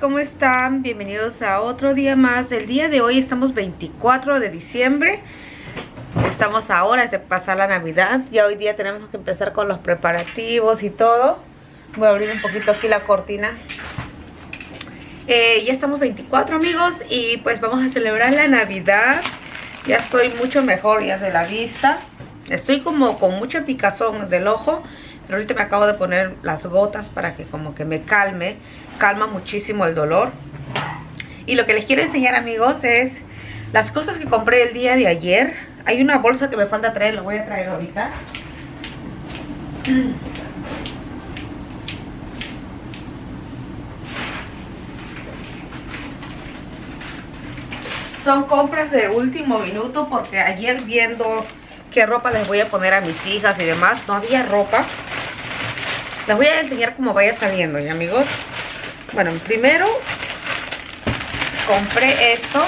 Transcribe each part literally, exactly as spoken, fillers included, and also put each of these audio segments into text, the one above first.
¿cómo están? Bienvenidos a otro día más. El día de hoy estamos veinticuatro de diciembre. Estamos ahora de pasar la Navidad. Ya hoy día tenemos que empezar con los preparativos y todo. Voy a abrir un poquito aquí la cortina. Eh, ya estamos veinticuatro, amigos, y pues vamos a celebrar la Navidad. Ya estoy mucho mejor ya de la vista. Estoy como con mucha picazón del ojo, pero ahorita me acabo de poner las gotas para que como que me calme. Calma muchísimo el dolor. Y lo que les quiero enseñar, amigos, es las cosas que compré el día de ayer. Hay una bolsa que me falta traer, lo voy a traer ahorita. Son compras de último minuto porque ayer viendo qué ropa les voy a poner a mis hijas y demás, no había ropa. Les voy a enseñar cómo vaya saliendo, ¿ya, amigos? Bueno, primero compré esto.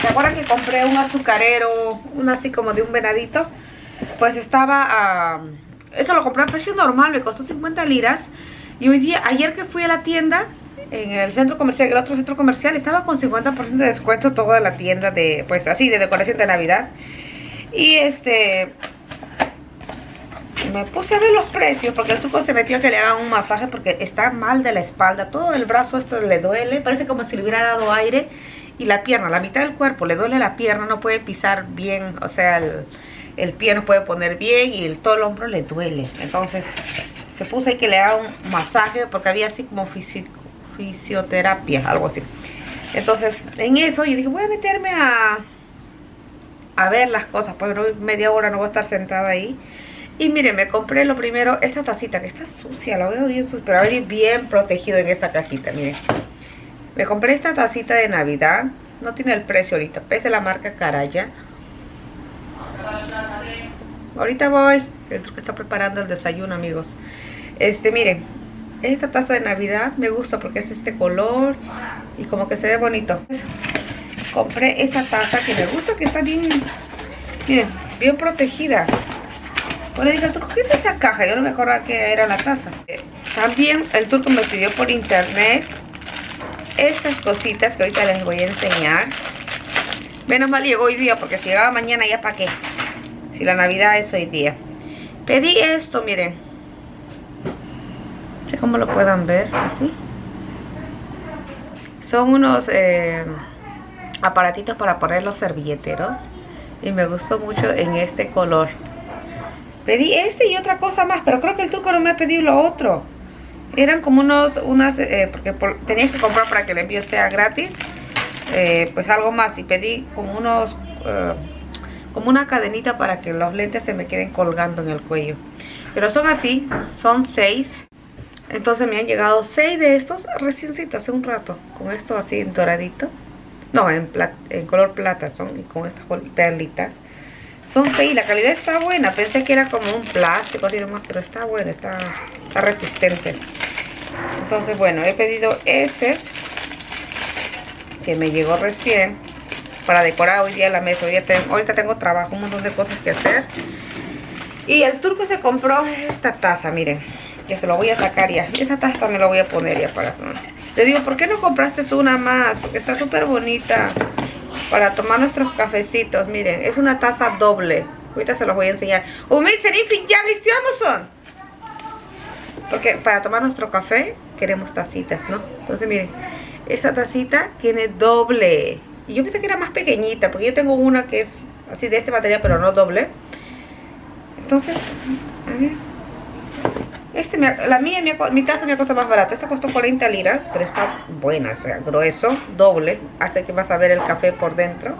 ¿Se acuerdan que compré un azucarero, un así como de un venadito? Pues estaba a... eso lo compré a precio normal, me costó cincuenta liras. Y hoy día, ayer que fui a la tienda, en el centro comercial, el otro centro comercial, estaba con cincuenta por ciento de descuento toda la tienda de, pues así, de decoración de Navidad. Y este... me puse a ver los precios porque el truco se metió a que le hagan un masaje porque está mal de la espalda. Todo el brazo esto le duele, parece como si le hubiera dado aire. Y la pierna, la mitad del cuerpo, le duele la pierna, no puede pisar bien. O sea, el, el pie no puede poner bien y el, todo el hombro le duele. Entonces se puso ahí que le haga un masaje porque había así como físico, fisioterapia, algo así. Entonces en eso yo dije voy a meterme a a ver las cosas, pero media hora no voy a estar sentada ahí. Y miren, me compré lo primero, esta tacita que está sucia, la veo bien sucia, pero ahora bien protegido en esta cajita, miren. Me compré esta tacita de Navidad, no tiene el precio ahorita, es de la marca Caraya. Ahorita voy, el truco está preparando el desayuno, amigos. Este, miren, esta taza de Navidad me gusta porque es este color y como que se ve bonito. Compré esa taza que me gusta, que está bien, miren, bien protegida. Bueno, dije, ¿tú qué es esa caja? Yo no me acordaba que era la taza. También el turco me pidió por internet estas cositas que ahorita les voy a enseñar. Menos mal llegó hoy día porque si llegaba mañana ya para qué. Si la Navidad es hoy día. Pedí esto, miren. No sé cómo lo puedan ver, así. Son unos eh, aparatitos para poner los servilleteros. Y me gustó mucho en este color. Pedí este y otra cosa más, pero creo que el turco no me ha pedido lo otro. Eran como unos, unas, eh, porque por, tenías que comprar para que el envío sea gratis, eh, pues algo más. Y pedí como unos, eh, como una cadenita para que los lentes se me queden colgando en el cuello. Pero son así, son seis. Entonces me han llegado seis de estos reciencitos hace un rato. Con esto así en doradito. No, en, plata, en color plata son, y con estas perlitas. Son seis, la calidad está buena. Pensé que era como un plástico, pero está bueno, está, está resistente. Entonces, bueno, he pedido ese que me llegó recién para decorar hoy día la mesa. Hoy día tengo, ahorita tengo trabajo, un montón de cosas que hacer. Y el turco se compró esta taza, miren, que se lo voy a sacar ya. Y esa taza me la voy a poner ya para... Le digo, ¿por qué no compraste una más? Porque está súper bonita. Para tomar nuestros cafecitos, miren, es una taza doble. Ahorita se los voy a enseñar. Ya son. Porque para tomar nuestro café queremos tacitas, ¿no? Entonces, miren, esa tacita tiene doble. Y yo pensé que era más pequeñita, porque yo tengo una que es así de este material, pero no doble. Entonces, este me, la mía, mi, mi taza me costó más barato. Esta costó cuarenta liras, pero está buena, o sea, grueso, doble. Hace que vas a ver el café por dentro.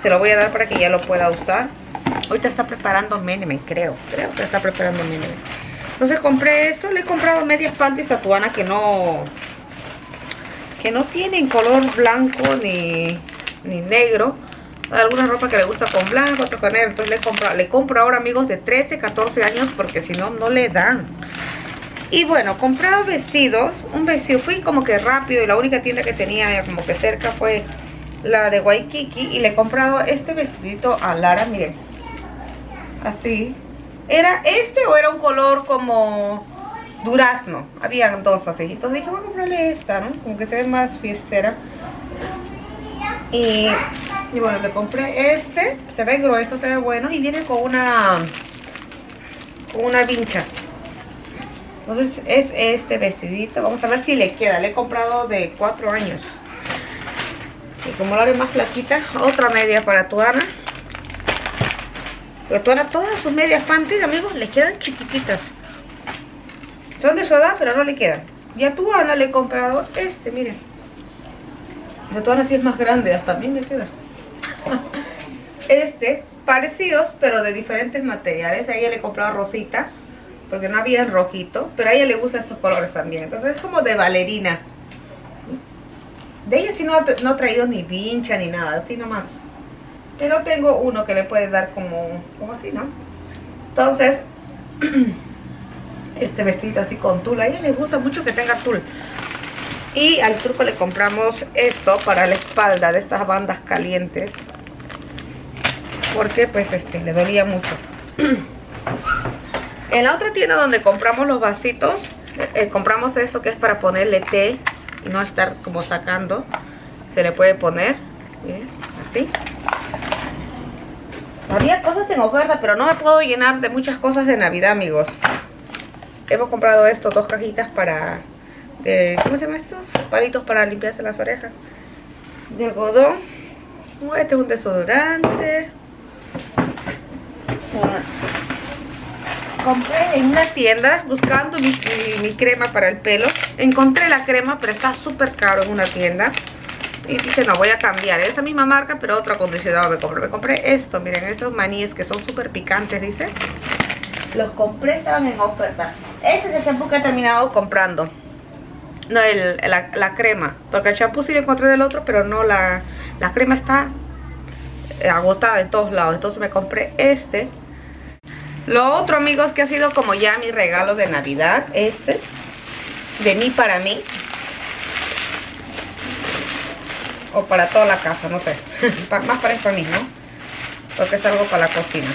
Se lo voy a dar para que ya lo pueda usar. Ahorita está preparando menemen, creo. Creo que está preparando menemen. Entonces compré eso. Le he comprado medias panties satuanas que no... que no tienen color blanco ni, ni negro. Alguna ropa que le gusta con blanco, otro con negro. Entonces le compro, le compro ahora, amigos, de trece, catorce años, porque si no, no le dan. Y bueno, compré vestidos. Un vestido, fui como que rápido. Y la única tienda que tenía como que cerca fue la de Waikiki. Y le he comprado este vestidito a Lara, miren. Así. ¿Era este o era un color como durazno. Habían dos así. Entonces dije, voy a comprarle esta, ¿no? Como que se ve más fiestera. Y, y bueno, le compré este. Se ve grueso, se ve bueno. Y viene con una, con una vincha. Entonces es este vestidito. Vamos a ver si le queda. Le he comprado de cuatro años. Y como la haré más flaquita, otra media para tu Ana. Porque tu Ana, todas sus medias panty, amigos, le quedan chiquititas. Son de su edad, pero no le quedan. Y a tu Ana le he comprado este, miren. De tu Ana sí es más grande, hasta a mí me queda. Este, parecidos, pero de diferentes materiales. A ella le he comprado rosita, porque no había el rojito. Pero a ella le gustan estos colores también. Entonces es como de bailarina. De ella sí no ha, no ha traído ni vincha ni nada, así nomás. Pero tengo uno que le puede dar como, como así, ¿no? Entonces, este vestido así con tul. A ella le gusta mucho que tenga tul. Y al turco le compramos esto para la espalda, de estas bandas calientes. Porque pues este, le dolía mucho. En la otra tienda donde compramos los vasitos, eh, eh, compramos esto que es para ponerle té. Y no estar como sacando. Se le puede poner, miren, así. Había cosas en oferta, pero no me puedo llenar de muchas cosas de Navidad, amigos. Hemos comprado esto, dos cajitas para de, ¿cómo se llama estos? Palitos para limpiarse las orejas de algodón. Este es un desodorante. Compré en una tienda buscando mi, mi, mi crema para el pelo. Encontré la crema, pero está súper caro en una tienda. Y dije, no, voy a cambiar. Esa misma marca, pero otro acondicionado me compré. Me compré esto, miren, estos maníes que son súper picantes, dice. Los compré, estaban en oferta. Este es el champú que he terminado comprando. No, el, la, la crema. Porque el champú sí lo encontré del otro, pero no la, la crema está agotada en todos lados. Entonces me compré este. Lo otro, amigos, que ha sido como ya mi regalo de Navidad, este, de mí para mí, o para toda la casa, no sé, más para esto mismo, porque es algo para la cocina.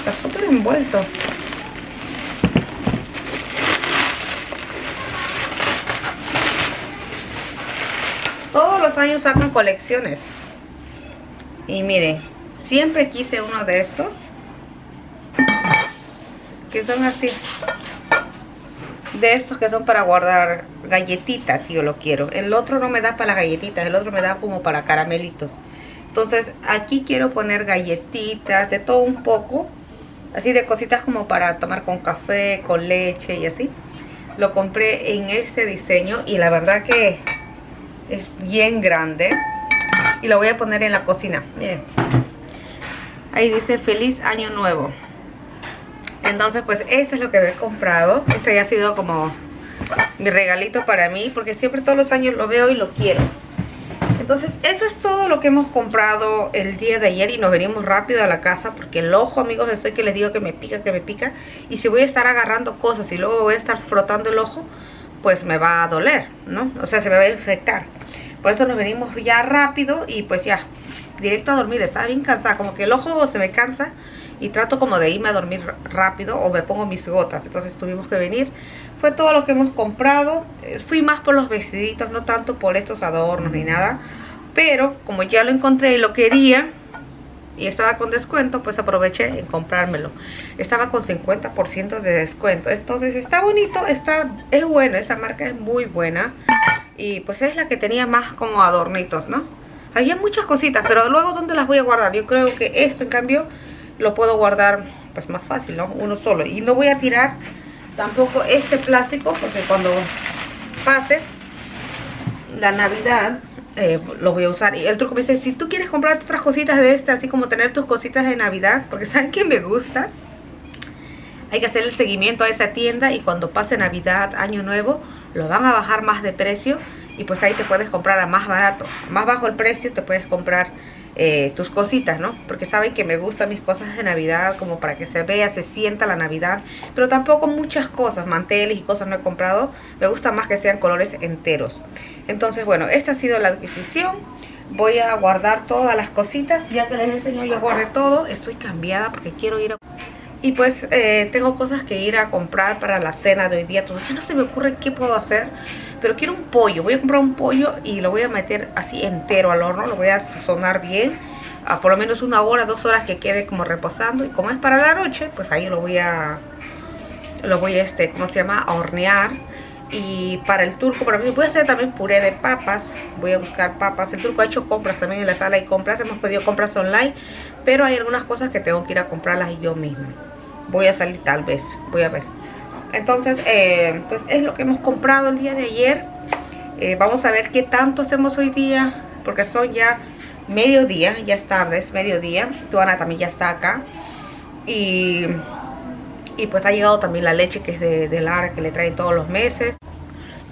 Está súper envuelto. Todos los años sacan colecciones. Y miren, siempre quise uno de estos. Que son así. De estos que son para guardar galletitas, si yo lo quiero. El otro no me da para las galletitas, el otro me da como para caramelitos. Entonces aquí quiero poner galletitas, de todo un poco. Así de cositas como para tomar con café, con leche y así. Lo compré en este diseño y la verdad que es bien grande. Y lo voy a poner en la cocina, miren. Ahí dice Feliz Año Nuevo. Entonces pues eso es lo que me he comprado. Este ya ha sido como mi regalito para mí, porque siempre todos los años lo veo y lo quiero. Entonces eso es todo lo que hemos comprado el día de ayer. Y nos venimos rápido a la casa porque el ojo, amigos, estoy que les digo que me pica, que me pica. Y si voy a estar agarrando cosas y luego voy a estar frotando el ojo, pues me va a doler, ¿no? O sea, se me va a infectar. Por eso nos venimos ya rápido y pues ya directo a dormir. Estaba bien cansada, como que el ojo se me cansa. Y trato como de irme a dormir rápido o me pongo mis gotas. Entonces tuvimos que venir. Fue todo lo que hemos comprado. Fui más por los vestiditos, no tanto por estos adornos ni nada. Pero como ya lo encontré y lo quería y estaba con descuento, pues aproveché en comprármelo. Estaba con cincuenta por ciento de descuento. Entonces está bonito, está, es bueno. Esa marca es muy buena. Y pues es la que tenía más como adornitos, ¿no? Había muchas cositas, pero luego ¿dónde las voy a guardar? Yo creo que esto en cambio lo puedo guardar pues más fácil, ¿no? Uno solo. Y no voy a tirar tampoco este plástico, porque cuando pase la Navidad eh, lo voy a usar. Y el truco me dice, si tú quieres comprar otras cositas de este, así como tener tus cositas de Navidad, porque saben que me gusta, hay que hacer el seguimiento a esa tienda. Y cuando pase Navidad, Año Nuevo, lo van a bajar más de precio. Y pues ahí te puedes comprar a más barato, más bajo el precio, te puedes comprar Eh, tus cositas, ¿no? Porque saben que me gustan mis cosas de Navidad, como para que se vea, se sienta la Navidad. Pero tampoco muchas cosas, manteles y cosas no he comprado. Me gusta más que sean colores enteros. Entonces, bueno, esta ha sido la adquisición. Voy a guardar todas las cositas. Ya que les enseño, yo guardé todo. Estoy cambiada porque quiero ir a... Y pues eh, tengo cosas que ir a comprar para la cena de hoy día. Todavía no se me ocurre qué puedo hacer, pero quiero un pollo. Voy a comprar un pollo y lo voy a meter así entero al horno. Lo voy a sazonar bien, a por lo menos una hora, dos horas que quede como reposando. Y como es para la noche, pues ahí lo voy a, lo voy a este, ¿cómo se llama? A hornear. Y para el turco, para mí, voy a hacer también puré de papas. Voy a buscar papas. El turco ha hecho compras también en la sala y compras. Hemos pedido compras online, pero hay algunas cosas que tengo que ir a comprarlas yo misma. Voy a salir tal vez, voy a ver. Entonces, eh, pues es lo que hemos comprado el día de ayer. Eh, vamos a ver qué tanto hacemos hoy día, porque son ya mediodía, ya es tarde, es mediodía. Tuana también ya está acá. Y, y pues ha llegado también la leche que es de, de Lara, que le traen todos los meses.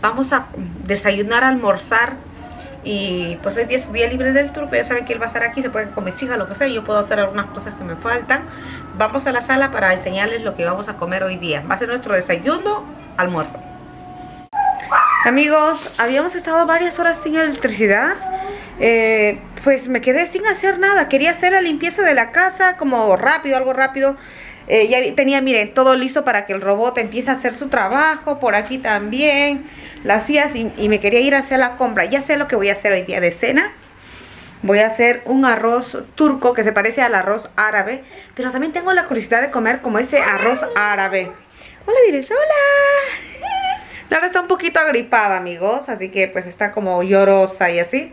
Vamos a desayunar, almorzar. Y pues hoy día es su día libre del turco. Ya saben que él va a estar aquí, se puede comer con mis hijas, lo que sea. Yo puedo hacer algunas cosas que me faltan. Vamos a la sala para enseñarles lo que vamos a comer hoy día. Va a ser nuestro desayuno, almuerzo. Amigos, habíamos estado varias horas sin electricidad. eh, Pues me quedé sin hacer nada. Quería hacer la limpieza de la casa como rápido, algo rápido. Eh, ya tenía, miren, todo listo para que el robot empiece a hacer su trabajo. Por aquí también las sillas, y, y me quería ir a hacer la compra. Ya sé lo que voy a hacer hoy día de cena. Voy a hacer un arroz turco que se parece al arroz árabe, pero también tengo la curiosidad de comer como ese arroz árabe. Hola, diréis, hola. Lara está un poquito agripada, amigos, así que pues está como llorosa y así.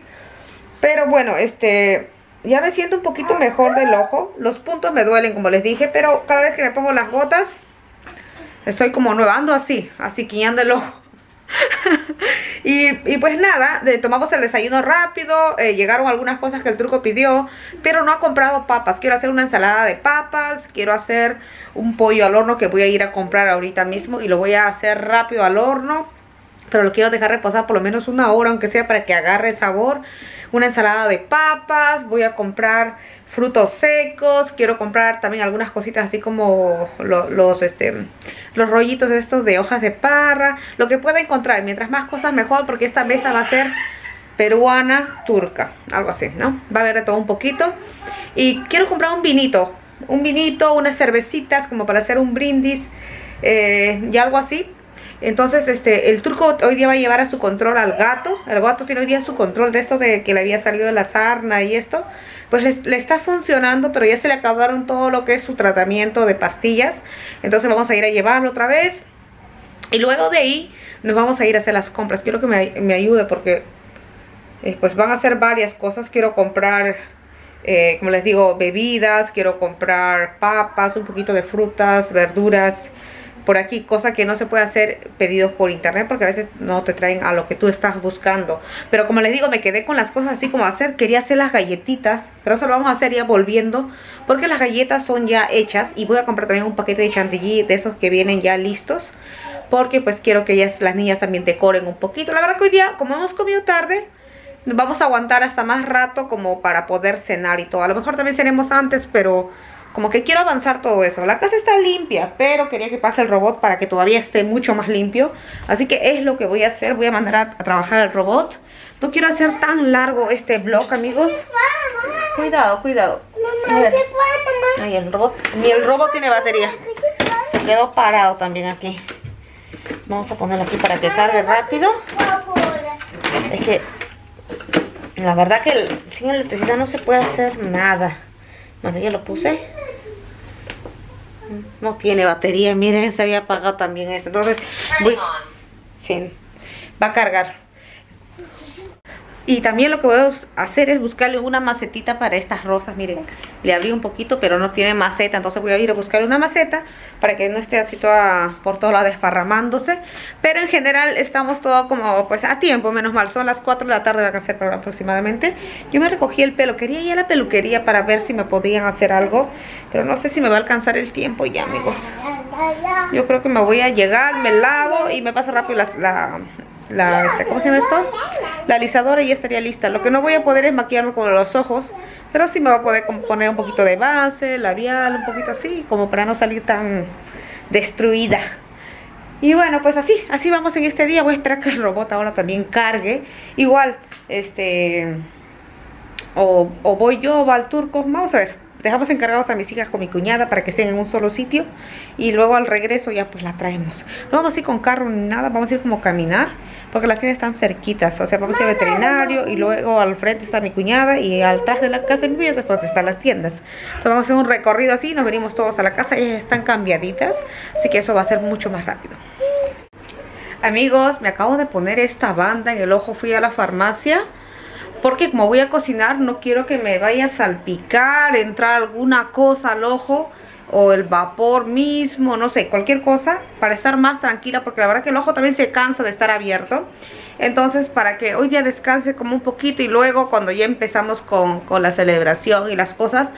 Pero bueno, este... ya me siento un poquito mejor del ojo. Los puntos me duelen, como les dije, pero cada vez que me pongo las gotas estoy como nueva, ando así, así quiñando el ojo. y, y pues nada, de, tomamos el desayuno rápido. eh, Llegaron algunas cosas que el turco pidió, pero no ha comprado papas. Quiero hacer una ensalada de papas. Quiero hacer un pollo al horno que voy a ir a comprar ahorita mismo, y lo voy a hacer rápido al horno, pero lo quiero dejar reposar por lo menos una hora, aunque sea, para que agarre sabor. Una ensalada de papas. Voy a comprar frutos secos. Quiero comprar también algunas cositas así como los, los, este, los rollitos estos de hojas de parra. Lo que pueda encontrar. Mientras más cosas mejor, porque esta mesa va a ser peruana, turca. Algo así, ¿no? Va a haber de todo un poquito. Y quiero comprar un vinito. Un vinito, unas cervecitas como para hacer un brindis. Eh, y algo así. Entonces, este, el turco hoy día va a llevar a su control al gato. El gato tiene hoy día su control de esto de que le había salido la sarna y esto. Pues le está funcionando, pero ya se le acabaron todo lo que es su tratamiento de pastillas. Entonces vamos a ir a llevarlo otra vez. Y luego de ahí nos vamos a ir a hacer las compras. Quiero que me, me ayude porque eh, pues van a hacer varias cosas. Quiero comprar, eh, como les digo, bebidas. Quiero comprar papas, un poquito de frutas, verduras. Por aquí, cosa que no se puede hacer pedidos por internet, porque a veces no te traen a lo que tú estás buscando. Pero como les digo, me quedé con las cosas así como hacer. Quería hacer las galletitas, pero eso lo vamos a hacer ya volviendo, porque las galletas son ya hechas. Y voy a comprar también un paquete de chantilly, de esos que vienen ya listos, porque pues quiero que ellas, las niñas también decoren un poquito. La verdad que hoy día, como hemos comido tarde, vamos a aguantar hasta más rato como para poder cenar y todo. A lo mejor también cenemos antes, pero... como que quiero avanzar todo eso. La casa está limpia, pero quería que pase el robot para que todavía esté mucho más limpio. Así que es lo que voy a hacer. Voy a mandar a, a trabajar al robot. No quiero hacer tan largo este vlog, amigos. Cuidado, cuidado. Ay, el robot. Ni el robot tiene batería. Se quedó parado también aquí. Vamos a ponerlo aquí para que cargue rápido. Es que la verdad que sin electricidad no se puede hacer nada. Bueno, ya lo puse. No tiene batería, miren, se había apagado también esto. Entonces, voy... sí, va a cargar. Y también lo que voy a hacer es buscarle una macetita para estas rosas. Miren, le abrí un poquito, pero no tiene maceta. Entonces voy a ir a buscarle una maceta para que no esté así toda por todo lado desparramándose. Pero en general estamos todo como pues a tiempo, menos mal. Son las cuatro de la tarde, va a ser aproximadamente. Yo me recogí el pelo. Quería ir a la peluquería para ver si me podían hacer algo, pero no sé si me va a alcanzar el tiempo ya, amigos. Yo creo que me voy a llegar, me lavo y me paso rápido la... la La, ¿cómo se llama esto? La alisadora, y ya estaría lista. Lo que no voy a poder es maquillarme con los ojos, pero sí me voy a poder poner un poquito de base, labial, un poquito así, como para no salir tan destruida. Y bueno, pues así, así vamos en este día. Voy a esperar que el robot ahora también cargue. Igual, este... O, o voy yo o va el turco. Vamos a ver. dejamos encargados a mis hijas con mi cuñada para que estén en un solo sitio, y luego al regreso ya pues las traemos. No vamos a ir con carro ni nada, vamos a ir como caminar, porque las tiendas están cerquitas. O sea, vamos a ir al veterinario y luego al frente está mi cuñada, y atrás de la casa de mi cuñada después están las tiendas. Entonces vamos a hacer un recorrido así, nos venimos todos a la casa. Ellas están cambiaditas, así que eso va a ser mucho más rápido. Amigos, me acabo de poner esta banda en el ojo. Fui a la farmacia porque como voy a cocinar no quiero que me vaya a salpicar, entrar alguna cosa al ojo, o el vapor mismo, no sé, cualquier cosa, para estar más tranquila, porque la verdad que el ojo también se cansa de estar abierto. Entonces, para que hoy día descanse como un poquito, y luego cuando ya empezamos con, con la celebración y las cosas,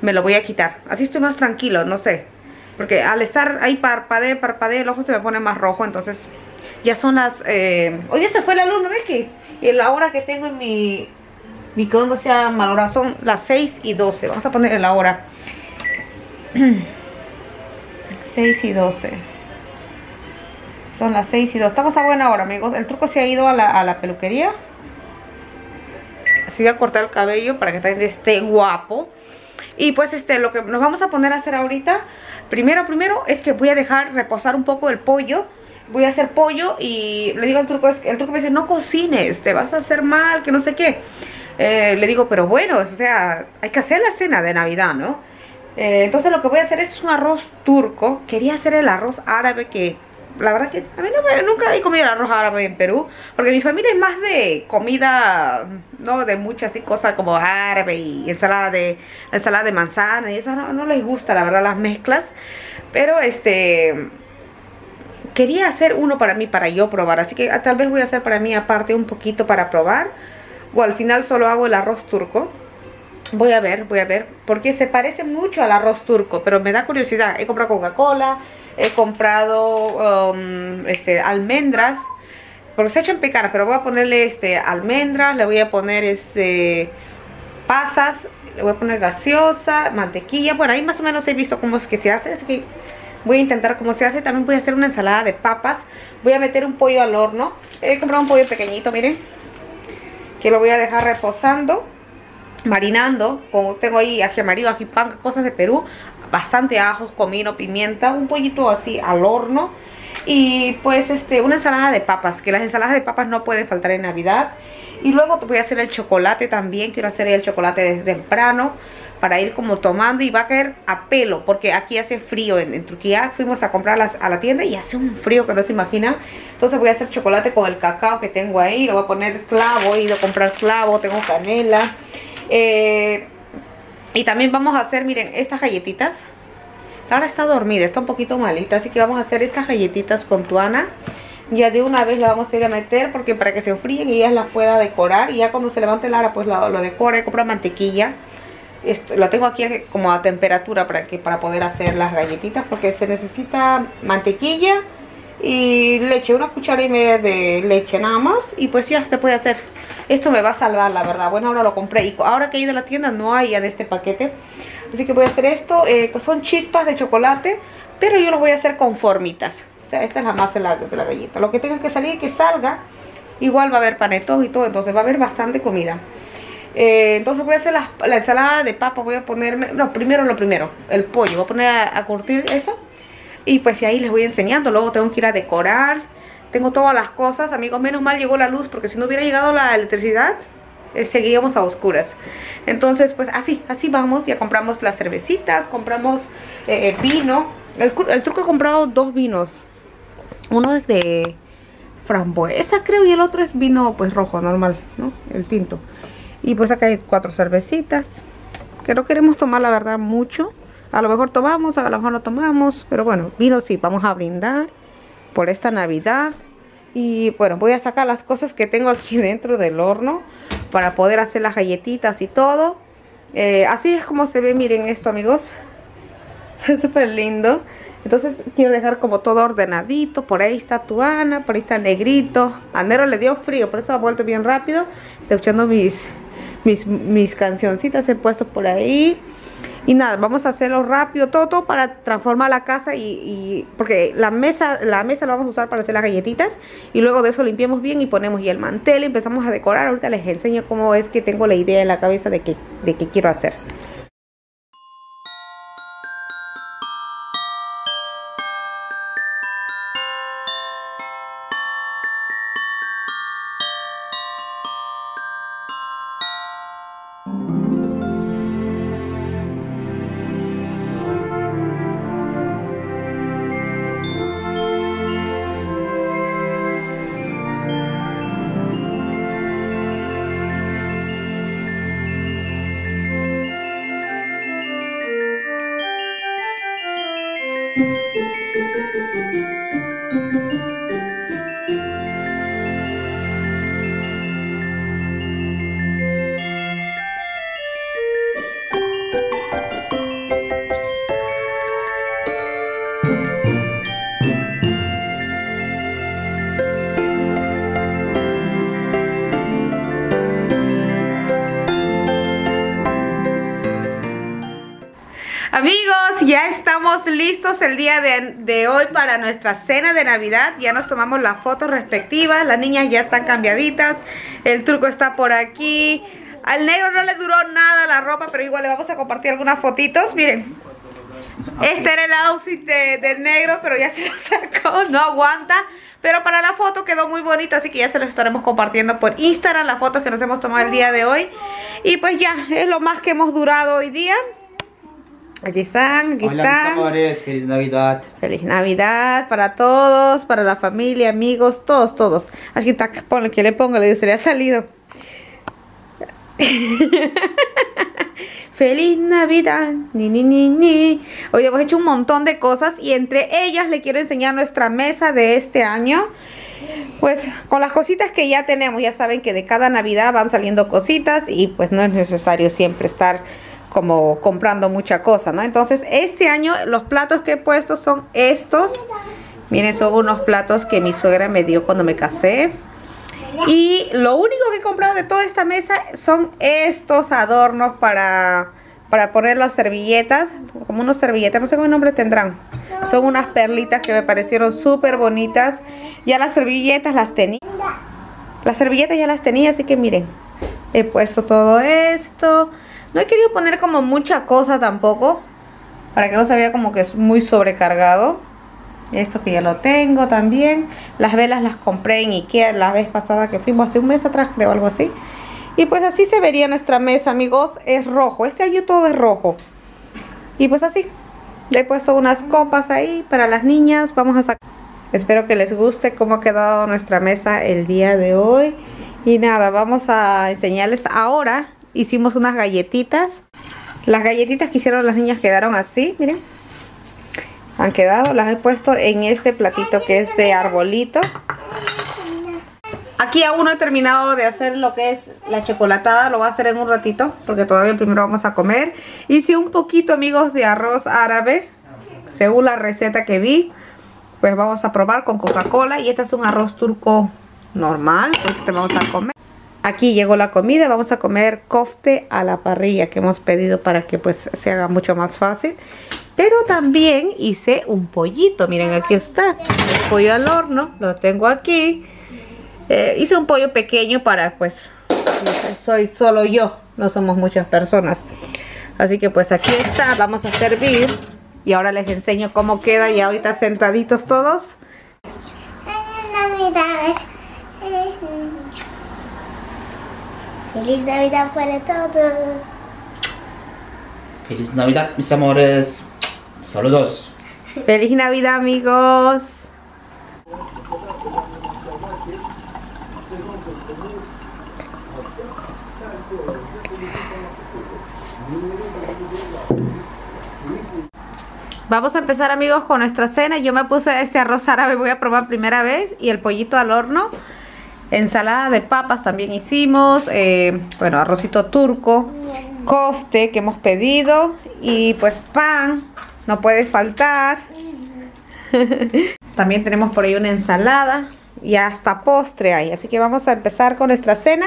me lo voy a quitar. Así estoy más tranquilo, no sé, porque al estar ahí parpadee, parpadee, el ojo se me pone más rojo. Entonces ya son las... Eh... hoy ya se fue la luz, ¿no ves que? Y la hora que tengo en mi... mi crono sea malorado. Son las seis y doce. Vamos a ponerle la hora. seis y doce. Son las seis y dos. Estamos a buena hora, amigos. El truco se ha ido a la, a la peluquería. Así voy a cortar el cabello para que también esté guapo. Y pues este, lo que nos vamos a poner a hacer ahorita, Primero, primero es que voy a dejar reposar un poco el pollo. Voy a hacer pollo y le digo al truco, el truco me dice, no cocines, te vas a hacer mal, que no sé qué. Eh, le digo, pero bueno, o sea, hay que hacer la cena de Navidad, ¿no? Eh, entonces lo que voy a hacer es un arroz turco. Quería hacer el arroz árabe, que la verdad que a mí no me, nunca he comido el arroz árabe en Perú, porque mi familia es más de comida, no de muchas así cosas como árabe y ensalada de, ensalada de manzana y eso no, no les gusta, la verdad, las mezclas. Pero este... quería hacer uno para mí, para yo probar. Así que tal vez voy a hacer para mí aparte un poquito para probar. O al final solo hago el arroz turco. Voy a ver, voy a ver. Porque se parece mucho al arroz turco. Pero me da curiosidad. He comprado Coca-Cola. He comprado um, este, almendras. Porque se echan picaras. Pero voy a ponerle este, almendras. Le voy a poner este, pasas. Le voy a poner gaseosa, mantequilla. Bueno, ahí más o menos he visto cómo es que se hace. Así que... voy a intentar cómo se hace. También voy a hacer una ensalada de papas. Voy a meter un pollo al horno. He comprado un pollo pequeñito, miren, que lo voy a dejar reposando, marinando. Como tengo ahí ají amarillo, ají panca, cosas de Perú. Bastante ajos, comino, pimienta. Un pollito así al horno. Y pues este, una ensalada de papas, que las ensaladas de papas no pueden faltar en Navidad. Y luego voy a hacer el chocolate también. Quiero hacer el chocolate desde temprano para ir como tomando, y va a caer a pelo porque aquí hace frío. En, en Turquía fuimos a comprar las, a la tienda y hace un frío que no se imagina. Entonces voy a hacer chocolate con el cacao que tengo ahí. Le voy a poner clavo, he ido a comprar clavo, tengo canela. Eh, y también vamos a hacer, miren, estas galletitas. Ahora está dormida, está un poquito malita, así que vamos a hacer estas galletitas con Tuana. Ya de una vez la vamos a ir a meter, porque para que se enfríen y ella las pueda decorar. Y ya cuando se levante Lara pues la, lo decora. He comprado mantequilla. Esto, lo tengo aquí como a temperatura para, que, para poder hacer las galletitas, porque se necesita mantequilla y leche, una cuchara y media de leche nada más, y pues ya se puede hacer. Esto me va a salvar, la verdad. Bueno, ahora lo compré y ahora que he ido a la tienda no hay ya de este paquete, así que voy a hacer esto. Eh, son chispas de chocolate, pero yo lo voy a hacer con formitas. O sea, esta es la masa de la, de la galleta. Lo que tenga que salir, que salga. Igual va a haber panetón y todo, entonces va a haber bastante comida. Eh, entonces voy a hacer la, la ensalada de papa. Voy a ponerme, no, primero lo primero, el pollo. Voy a poner a, a curtir eso. Y pues ahí les voy enseñando. Luego tengo que ir a decorar. Tengo todas las cosas, amigos. Menos mal llegó la luz, porque si no hubiera llegado la electricidad, eh, seguiríamos a oscuras. Entonces pues así, así vamos. Ya compramos las cervecitas, compramos eh, vino. El, el truco he comprado dos vinos. Uno es de frambuesa, creo, y el otro es vino pues rojo, normal, ¿no? El tinto. Y pues acá hay cuatro cervecitas, que no queremos tomar la verdad mucho. A lo mejor tomamos, a lo mejor no tomamos, pero bueno, vino sí. Vamos a brindar por esta Navidad. Y bueno, voy a sacar las cosas que tengo aquí dentro del horno para poder hacer las galletitas y todo. Eh, así es como se ve, miren esto, amigos. Es súper lindo. Entonces quiero dejar como todo ordenadito. Por ahí está Tuana, por ahí está Negrito. A Nero le dio frío, por eso ha vuelto bien rápido. Estoy echando mis... Mis, mis cancioncitas he puesto por ahí. Y nada, vamos a hacerlo rápido. Todo, todo para transformar la casa. Y, y porque la mesa la mesa la vamos a usar para hacer las galletitas. Y luego de eso limpiamos bien y ponemos ya el mantel y empezamos a decorar. Ahorita les enseño cómo es que tengo la idea en la cabeza de que, de que quiero hacer. Ya estamos listos el día de, de hoy para nuestra cena de Navidad. Ya nos tomamos las fotos respectivas. Las niñas ya están cambiaditas. El turco está por aquí. Al negro no le duró nada la ropa, pero igual le vamos a compartir algunas fotitos. Miren. Este era el outfit de, del negro, pero ya se lo sacó, no aguanta. Pero para la foto quedó muy bonita, así que ya se lo estaremos compartiendo por Instagram, las fotos que nos hemos tomado el día de hoy. Y pues ya, es lo más que hemos durado hoy día. Aquí están, aquí Hola, están. Mis amores, feliz Navidad. Feliz Navidad para todos, para la familia, amigos, todos, todos. Aquí está, ponle, que le pongo, le digo, se le ha salido. Feliz Navidad, ni, ni, ni, ni. Hoy hemos hecho un montón de cosas y entre ellas le quiero enseñar nuestra mesa de este año. Pues con las cositas que ya tenemos, ya saben que de cada Navidad van saliendo cositas y pues no es necesario siempre estar como comprando mucha cosa, ¿no? Entonces este año los platos que he puesto son estos. Miren, son unos platos que mi suegra me dio cuando me casé. Y lo único que he comprado de toda esta mesa son estos adornos para, para poner las servilletas. Como unos servilletas, no sé qué nombre tendrán. Son unas perlitas que me parecieron súper bonitas. Ya las servilletas las tenía. Las servilletas ya las tenía, así que miren. He puesto todo esto. No he querido poner como mucha cosa tampoco, para que no se vea como que es muy sobrecargado. Esto que ya lo tengo también. Las velas las compré en Ikea la vez pasada que fuimos, hace un mes atrás creo, algo así. Y pues así se vería nuestra mesa, amigos. Es rojo, este año todo es rojo. Y pues así. Le he puesto unas copas ahí para las niñas. Vamos a sacar. Espero que les guste cómo ha quedado nuestra mesa el día de hoy. Y nada, vamos a enseñarles ahora. Hicimos unas galletitas. Las galletitas que hicieron las niñas quedaron así, miren. Han quedado, las he puesto en este platito que es de arbolito. Aquí aún no he terminado de hacer lo que es la chocolatada, lo voy a hacer en un ratito, porque todavía primero vamos a comer. Hice un poquito, amigos, de arroz árabe, según la receta que vi. Pues vamos a probar con Coca-Cola y este es un arroz turco normal, este vamos a comer. Aquí llegó la comida, vamos a comer kofte a la parrilla que hemos pedido para que pues se haga mucho más fácil. Pero también hice un pollito, miren, aquí está, el pollo al horno, lo tengo aquí. Eh, hice un pollo pequeño para, pues, soy solo yo, no somos muchas personas. Así que pues aquí está, vamos a servir y ahora les enseño cómo queda y ahorita sentaditos todos. Feliz Navidad para todos. Feliz Navidad, mis amores. Saludos. Feliz Navidad, amigos. Vamos a empezar, amigos, con nuestra cena. Yo me puse este arroz árabe, voy a probar primera vez, y el pollito al horno. Ensalada de papas también hicimos, eh, bueno, arrocito turco, kofte que hemos pedido y pues pan, no puede faltar. También tenemos por ahí una ensalada y hasta postre hay, así que vamos a empezar con nuestra cena.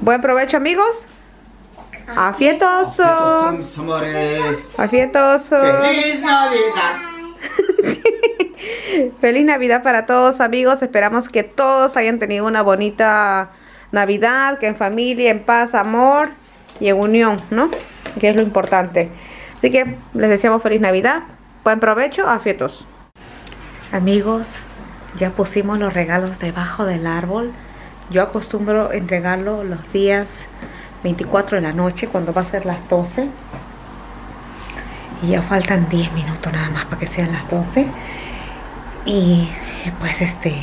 Buen provecho, amigos. Afietoso. Afietoso. Feliz Navidad. Feliz Navidad para todos, amigos. Esperamos que todos hayan tenido una bonita Navidad, que en familia, en paz, amor y en unión, ¿no? Que es lo importante. Así que les deseamos feliz Navidad, buen provecho, afietos. Amigos, ya pusimos los regalos debajo del árbol. Yo acostumbro entregarlo los días veinticuatro de la noche, cuando va a ser las doce. Y ya faltan diez minutos nada más para que sean las doce. Y pues este,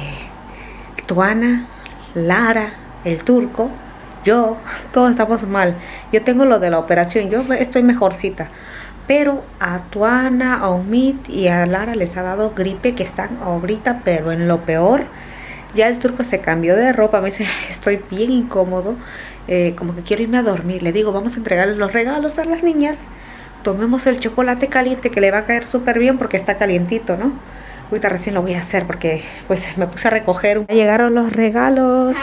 Tuana, Lara, el turco, yo, todos estamos mal. Yo tengo lo de la operación, yo estoy mejorcita. Pero a Tuana, a Omid y a Lara les ha dado gripe, que están ahorita, pero en lo peor. Ya el turco se cambió de ropa, me dice, estoy bien incómodo, eh, como que quiero irme a dormir. Le digo, vamos a entregarle los regalos a las niñas. Tomemos el chocolate caliente, que le va a caer súper bien porque está calientito, ¿no? Ahorita recién lo voy a hacer porque pues me puse a recoger. Ya llegaron los regalos.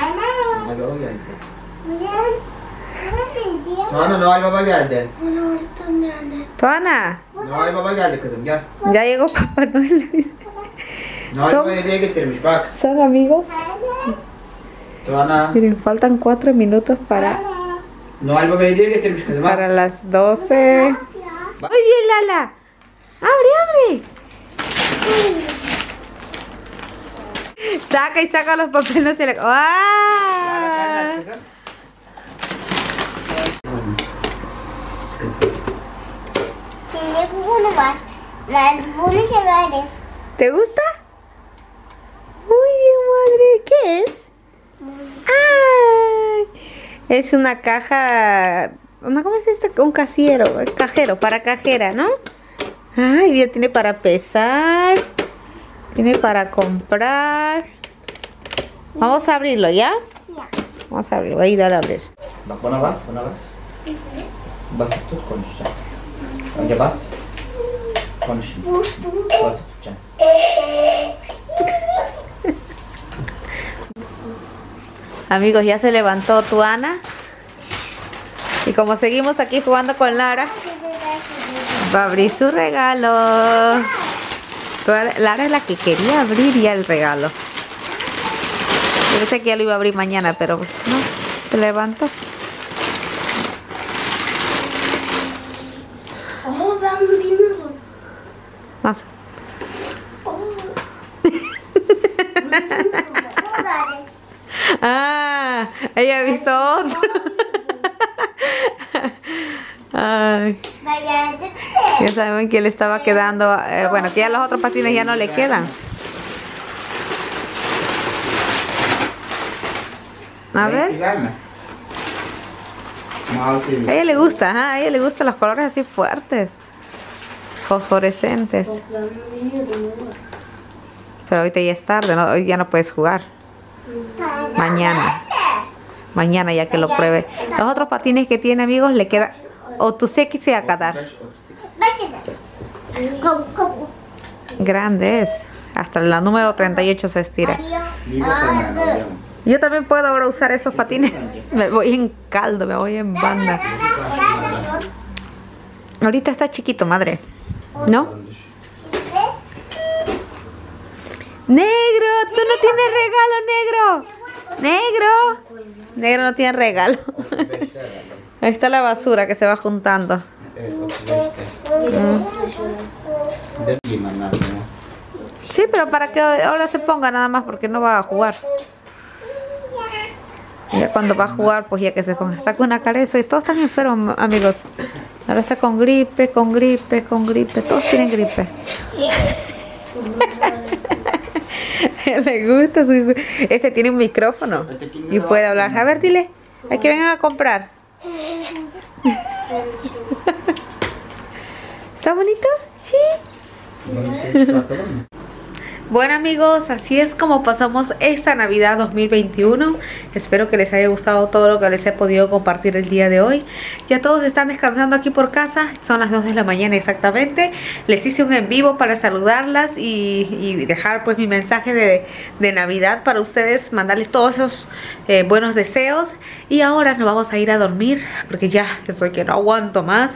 Tuana. No, ahí papá ya le casamos ya. Ya llegó Papá Noel. No, son, son amigos. Miren, faltan cuatro minutos para. No, algo me dice que tenemos que para las doce. Muy bien, Lala. Abre, abre. Saca y saca los papeles. Y la... ¡Ah! ¿Te gusta? Muy bien, madre. ¿Qué es? ¡Ah! Es una caja. ¿Cómo es esto? Un cajero, cajero, para cajera, ¿no? Ay, bien, tiene para pesar. Tiene para comprar. Vamos a abrirlo, ¿ya? Ya. Vamos a abrirlo, ahí dale a abrir. ¿Vas? ¿Vas? ¿Vas tú con Chan? ¿Dónde vas? Con Chan. ¿Vas tú, Chan? Amigos, ya se levantó Tuana. Y como seguimos aquí jugando con Lara, va a abrir su regalo. Lara es la que quería abrir ya el regalo. Yo pensé que ya lo iba a abrir mañana, pero no, se levantó. Oh, bambino. Más. Oh. Ah, ella ha visto otro. Ay. Ya saben que le estaba quedando, eh, bueno, que ya los otros patines ya no le quedan. A ver. A ella le gusta, ¿eh? A ella le gustan los colores así fuertes, fosforescentes. Pero ahorita ya es tarde, ¿no? Hoy ya no puedes jugar. Mañana, mañana ya que lo pruebe. Los otros patines que tiene, amigos, le queda o tu sé que se va a quedar grandes. Hasta la número treinta y ocho se estira. Yo también puedo ahora usar esos patines. Me voy en caldo, me voy en banda. Ahorita está chiquito, madre, ¿no? Negro, tú no tienes regalo, negro. Negro. Negro no tiene regalo. Ahí está la basura que se va juntando. Sí, pero para que ahora se ponga nada más, porque no va a jugar. Ya cuando va a jugar, pues ya que se ponga. Saca una careza y todos están enfermos, amigos. Ahora está con gripe, con gripe, con gripe. Todos tienen gripe. Le gusta su... Ese tiene un micrófono y puede hablar. A ver, dile, a que vengan a comprar. ¿Está bonito? Sí. Bueno, amigos, así es como pasamos esta Navidad dos mil veintiuno. Espero que les haya gustado todo lo que les he podido compartir el día de hoy. Ya todos están descansando aquí por casa. Son las dos de la mañana exactamente. Les hice un en vivo para saludarlas y, y dejar pues mi mensaje de, de Navidad para ustedes. Mandarles todos esos eh, buenos deseos. Y ahora nos vamos a ir a dormir, porque ya soy que no aguanto más.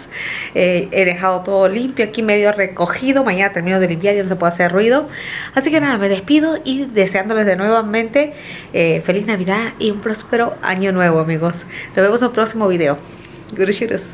eh, He dejado todo limpio aquí, medio recogido. Mañana termino de limpiar y no se puede hacer ruido. Así Así que nada, me despido y deseándoles de nuevamente eh, feliz Navidad y un próspero año nuevo, amigos. Nos vemos en el próximo video. Gurus, gurus.